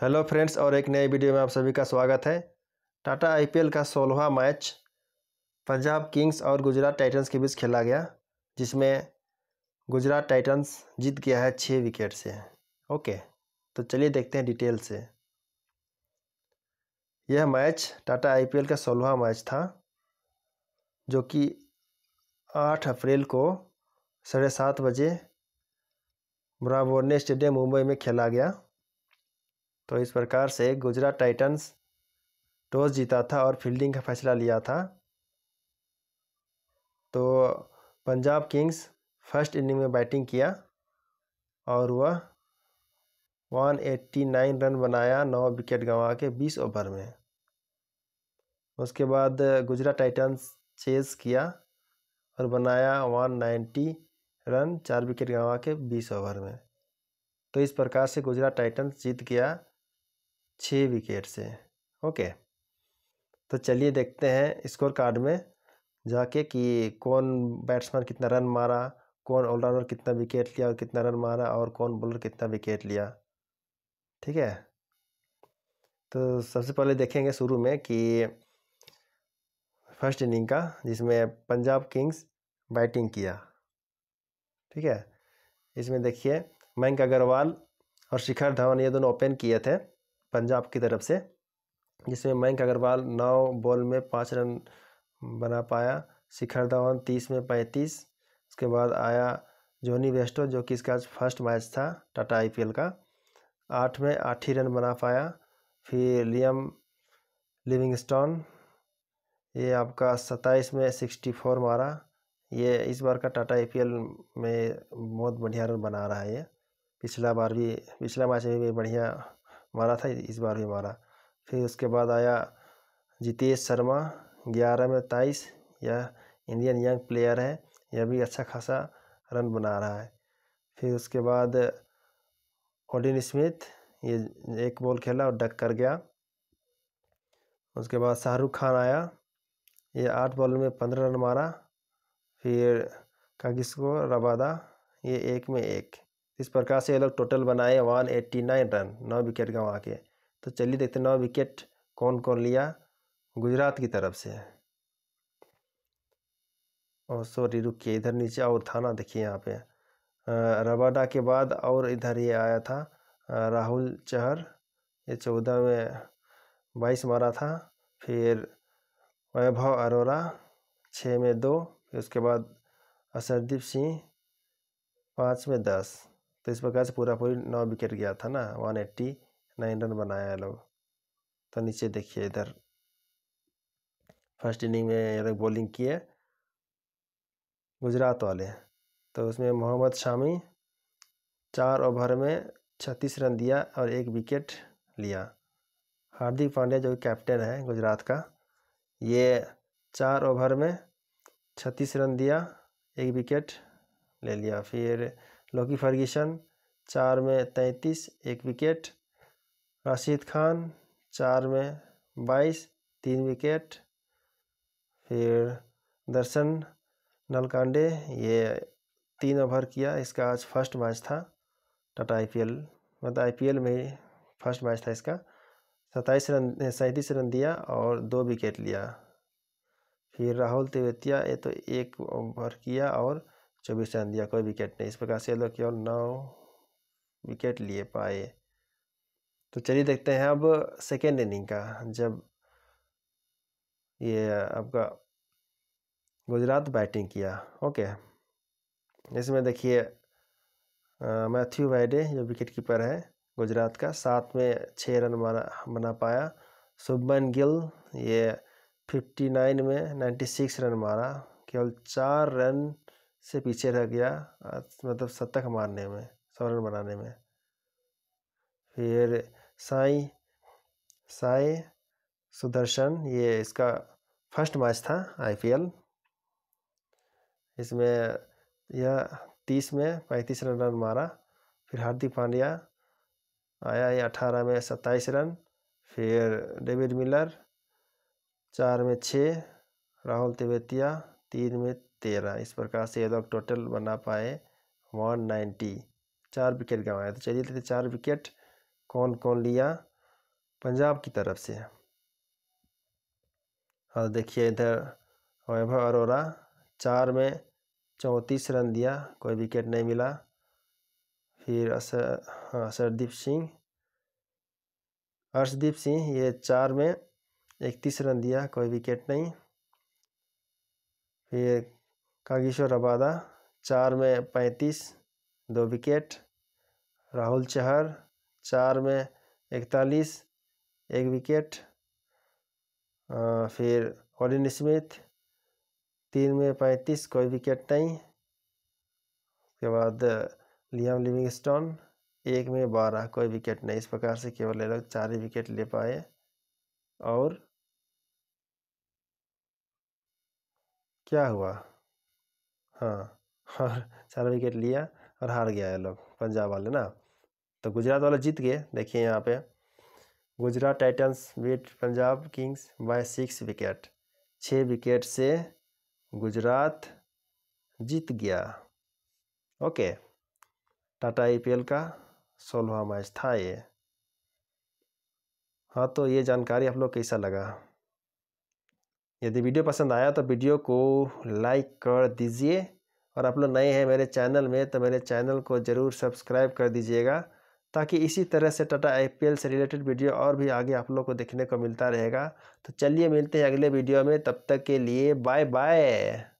Hello friends, और एक नए वीडियो में आप सभी का स्वागत है। टाटा आईपीएल का 16वां मैच पंजाब किंग्स और गुजरात टाइटंस के बीच खेला गया, जिसमें गुजरात टाइटंस जीत गया है 6 विकेट से। ओके, तो चलिए देखते हैं डिटेल से। यह मैच टाटा आईपीएल का 16वां मैच था, जो कि 8 अप्रैल को 7:30 बजे ब्राबोर्न स्टेडियम मुंबई में खेला गया। तो इस प्रकार से गुजरात टाइटंस टॉस जीता था और फील्डिंग का फैसला लिया था। तो पंजाब किंग्स फर्स्ट इनिंग में बैटिंग किया और वह 189 रन बनाया 9 विकेट गंवा के 20 ओवर में। उसके बाद गुजरात टाइटंस चेस किया और बनाया 190 रन 4 विकेट गंवा के 20 ओवर में। तो इस प्रकार से गुजरात टाइटंस जीत गया 6 विकेट से। ओके, तो चलिए देखते हैं स्कोर कार्ड में जाके कि कौन बैट्समैन कितना रन मारा, कौन ऑलराउंडर कितना विकेट लिया और कितना रन मारा, और कौन बॉलर कितना विकेट लिया। ठीक है, तो सबसे पहले देखेंगे शुरू में कि फर्स्ट इनिंग का, जिसमें पंजाब किंग्स बैटिंग किया। ठीक है, इसमें देखिए मयंक अग्रवाल और शिखर धवन ये दोनों ओपन किए थे पंजाब की तरफ से, जिसमें मयंक अग्रवाल 9 बॉल में 5 रन बना पाया, शिखर धवन 30 में 35। उसके बाद आया जॉनी वेस्टो, जो कि इसका फर्स्ट मैच था टाटा आईपीएल का, 8 में 8 ही रन बना पाया। फिर लियम लिविंगस्टोन, ये आपका 27 में 64 मारा। ये इस बार का टाटा आईपीएल में बहुत बढ़िया रन बना रहा है। ये पिछला मैच में भी बढ़िया मारा था, इस बार भी मारा। फिर उसके बाद आया जितेश शर्मा, 11 में 23। यह इंडियन यंग प्लेयर है, यह भी अच्छा खासा रन बना रहा है। फिर उसके बाद ओडिन स्मिथ, ये 1 बॉल खेला और डक कर गया। उसके बाद शाहरुख खान आया, ये 8 बॉल में 15 रन मारा। फिर कागिसो रबादा, ये 1 में 1। इस प्रकार से ये लोग टोटल बनाए 189 रन 9 विकेट गंवा के। तो चलिए देखते 9 विकेट कौन कौन लिया गुजरात की तरफ से। और सॉरी रुकिए, इधर नीचे और था ना, देखिए यहाँ पे रबाडा के बाद और इधर ये आया था राहुल चहर, ये 14 में 22 मारा था। फिर वैभव अरोरा 6 में 2। उसके बाद अर्शदीप सिंह 5 में 10। तो इस प्रकार से पूरा पूरी 9 विकेट गया था ना, 189 रन बनाया लोग। तो नीचे देखिए, इधर फर्स्ट इनिंग में ये लोग बॉलिंग किए गुजरात वाले। तो उसमें मोहम्मद शामी 4 ओवर में 36 रन दिया और 1 विकेट लिया। हार्दिक पांड्या, जो कैप्टन है गुजरात का, ये 4 ओवर में 36 रन दिया, 1 विकेट ले लिया। फिर लॉकी फर्गूसन 4 में 33, 1 विकेट। राशिद खान 4 में 22, 3 विकेट। फिर दर्शन नलकांडे, ये 3 ओवर किया, इसका आज फर्स्ट मैच था टाटा आईपीएल, मतलब आईपीएल में फर्स्ट मैच था इसका, 37 रन 37 रन दिया और 2 विकेट लिया। फिर राहुल तेवतिया, ये तो 1 ओवर किया और 24 रन दिया, कोई विकेट नहीं। इस प्रकार से ये लोग केवल 9 विकेट लिए पाए। तो चलिए देखते हैं अब सेकेंड इनिंग का, जब ये आपका गुजरात बैटिंग किया। ओके, इसमें देखिए मैथ्यू वेडे, जो विकेट कीपर है गुजरात का, 7 में 6 रन बना पाया। शुभमन गिल, ये 59 में 96 रन मारा, केवल 4 रन से पीछे रह गया, मतलब शतक मारने में, 100 रन बनाने में। फिर साई सुदर्शन, ये इसका फर्स्ट मैच था आईपीएल, इसमें यह 30 में 35 रन मारा। फिर हार्दिक पांड्या आया, ये 18 में 27 रन। फिर डेविड मिलर 4 में 6, राहुल तेवतिया 3 में 13। इस प्रकार से ये लोग टोटल बना पाए 190, 4 विकेट गंवाए। तो चलिए देखते 4 विकेट कौन कौन लिया पंजाब की तरफ से। और देखिए इधर वैभव अरोरा 4 में 34 रन दिया, कोई विकेट नहीं मिला। फिर अर्शदीप सिंह ये 4 में 31 रन दिया, कोई विकेट नहीं। फिर कागिसो रबादा 4 में 35, 2 विकेट। राहुल चहर 4 में 41, 1 विकेट। फिर ओलिन स्मिथ 3 में 35, कोई विकेट नहीं। उसके बाद लियाम लिविंगस्टोन 1 में 12, कोई विकेट नहीं। इस प्रकार से केवल ये लोग 4 ही विकेट ले पाए और क्या हुआ, हाँ, और 4 विकेट लिया और हार गया ये लोग पंजाब वाले ना। तो गुजरात वाले जीत गए। देखिए यहाँ पे Gujarat Titans beat Punjab Kings by 6 wicket, 6 wicket से गुजरात जीत गया। ओके, टाटा IPL का 16वां मैच था ये। हाँ, तो ये जानकारी आप लोग कैसा लगा? यदि वीडियो पसंद आया तो वीडियो को लाइक कर दीजिए, और आप लोग नए हैं मेरे चैनल में तो मेरे चैनल को ज़रूर सब्सक्राइब कर दीजिएगा, ताकि इसी तरह से टाटा IPL से रिलेटेड वीडियो और भी आगे आप लोग को देखने को मिलता रहेगा। तो चलिए मिलते हैं अगले वीडियो में, तब तक के लिए बाय बाय।